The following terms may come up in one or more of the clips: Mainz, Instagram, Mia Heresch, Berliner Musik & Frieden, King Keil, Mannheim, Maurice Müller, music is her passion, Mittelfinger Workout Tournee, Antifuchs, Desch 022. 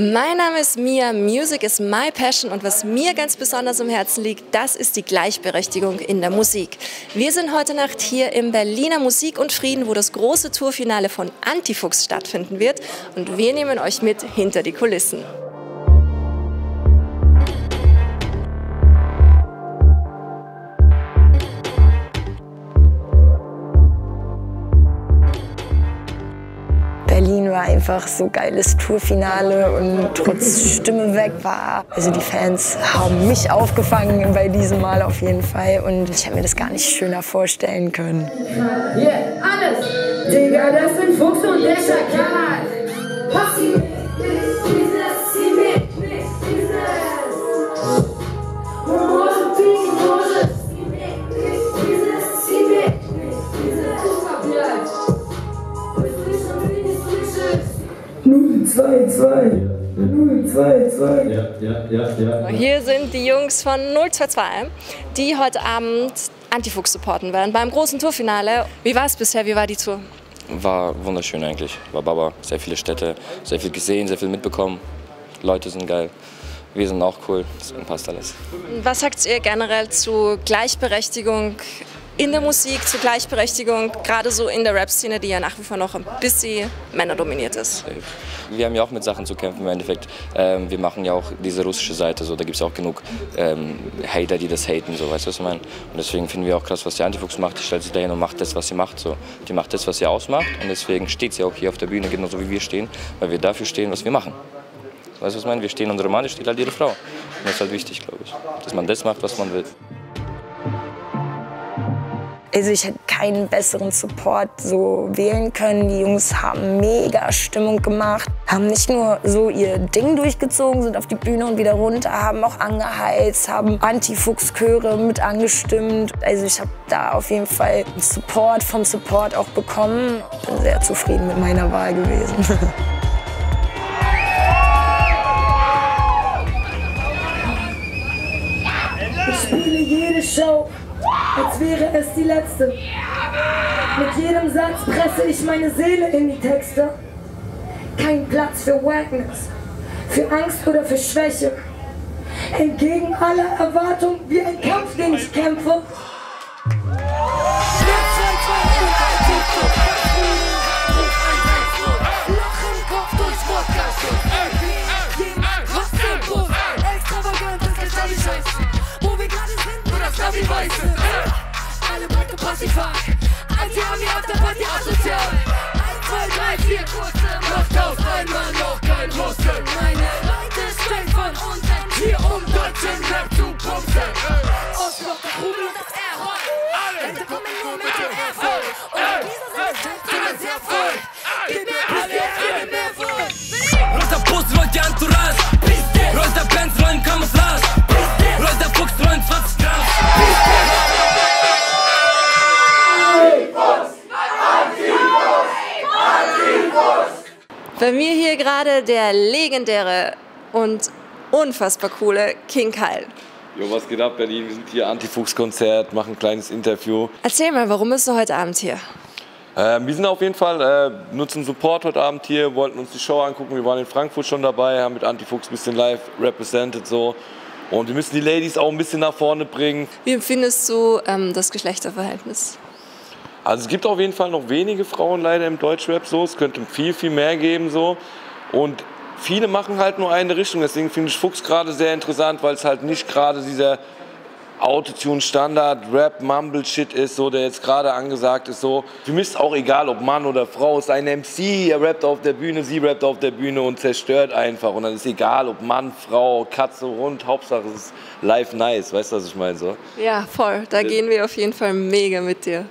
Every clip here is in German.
Mein Name ist Mia, Music is my passion und was mir ganz besonders am Herzen liegt, das ist die Gleichberechtigung in der Musik. Wir sind heute Nacht hier im Berliner Musik und Frieden, wo das große Tourfinale von Antifuchs stattfinden wird und wir nehmen euch mit hinter die Kulissen. Berlin war einfach so geiles Tourfinale und trotz Stimme weg war. Also die Fans haben mich aufgefangen bei diesem Mal auf jeden Fall und ich hätte mir das gar nicht schöner vorstellen können. Hier, alles! Digga, das sind Fuchs und Desch 022. Hier sind die Jungs von 022, die heute Abend Antifuchs supporten werden beim großen Tourfinale. Wie war es bisher? Wie war die Tour? War wunderschön eigentlich. War Baba. Sehr viele Städte, sehr viel gesehen, sehr viel mitbekommen. Leute sind geil. Wir sind auch cool. Deswegen passt alles. Was sagt ihr generell zu Gleichberechtigung in der Musik, zur Gleichberechtigung, gerade so in der Rap-Szene, die ja nach wie vor noch ein bisschen männerdominiert ist? Wir haben ja auch mit Sachen zu kämpfen im Endeffekt. Wir machen ja auch diese russische Seite, so, da gibt es ja auch genug Hater, die das haten, so, weißt du, was ich meine? Und deswegen finden wir auch krass, was die Antifuchs macht. Die stellt sich dahin und macht das, was sie macht. So. Die macht das, was sie ausmacht und deswegen steht sie auch hier auf der Bühne, genauso wie wir stehen, weil wir dafür stehen, was wir machen. So, weißt du, was ich meine? Wir stehen unsere Mann, die steht halt ihre Frau. Und das ist halt wichtig, glaube ich, dass man das macht, was man will. Also ich hätte keinen besseren Support so wählen können. Die Jungs haben mega Stimmung gemacht, haben nicht nur so ihr Ding durchgezogen, sind auf die Bühne und wieder runter, haben auch angeheizt, haben Antifuchs-Chöre mit angestimmt. Also ich habe da auf jeden Fall Support vom Support auch bekommen. Bin sehr zufrieden mit meiner Wahl gewesen. Ich spiele jede Show, als wäre es die letzte. Mit jedem Satz presse ich meine Seele in die Texte. Kein Platz für Wackness, für Angst oder für Schwäche. Entgegen aller Erwartung, wie ein Kampf, den ich kämpfe. Bei mir hier gerade der legendäre und unfassbar coole King Keil. Jo, was geht ab, Berlin? Wir sind hier Antifuchs-Konzert, machen ein kleines Interview. Erzähl mal, warum bist du heute Abend hier? Wir sind auf jeden Fall nur zum Support heute Abend hier, wollten uns die Show angucken. Wir waren in Frankfurt schon dabei, haben mit Antifuchs ein bisschen live represented so. Und wir müssen die Ladies auch ein bisschen nach vorne bringen. Wie empfindest du das Geschlechterverhältnis? Also es gibt auf jeden Fall noch wenige Frauen leider im Deutschrap so, es könnte viel, viel mehr geben so und viele machen halt nur eine Richtung, deswegen finde ich Fuchs gerade sehr interessant, weil es halt nicht gerade dieser Autotune-Standard-Rap-Mumble-Shit ist, so, der jetzt gerade angesagt ist so. Für mich ist auch egal, ob Mann oder Frau, ist ein MC, er rappt auf der Bühne, sie rappt auf der Bühne und zerstört einfach und dann ist egal, ob Mann, Frau, Katze, Hund, Hauptsache es ist live nice, weißt du, was ich meine so? Ja, voll, da gehen wir auf jeden Fall mega mit dir.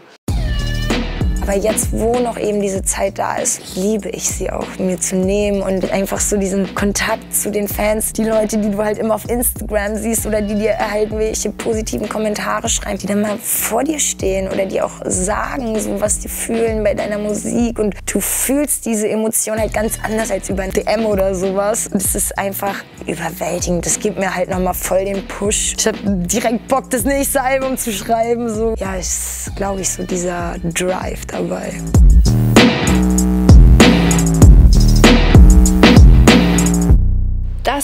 Weil jetzt, wo noch eben diese Zeit da ist, liebe ich sie auch, mir zu nehmen und einfach so diesen Kontakt zu den Fans, die Leute, die du halt immer auf Instagram siehst oder die dir halt welche positiven Kommentare schreiben, die dann mal vor dir stehen oder die auch sagen, so was die fühlen bei deiner Musik und du fühlst diese Emotion halt ganz anders als über ein DM oder sowas. Das ist einfach überwältigend, das gibt mir halt nochmal voll den Push. Ich hab direkt Bock, das nächste Album zu schreiben, so. Ja, ist, glaube ich, so dieser Drive da. Dabei.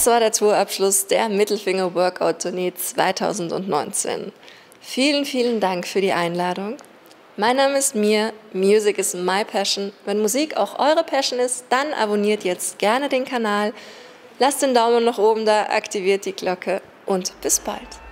Das war der Tourabschluss der Mittelfinger Workout Tournee 2019. Vielen, vielen Dank für die Einladung. Mein Name ist Mia, Music is my passion. Wenn Musik auch eure Passion ist, dann abonniert jetzt gerne den Kanal, lasst den Daumen nach oben da, aktiviert die Glocke und bis bald.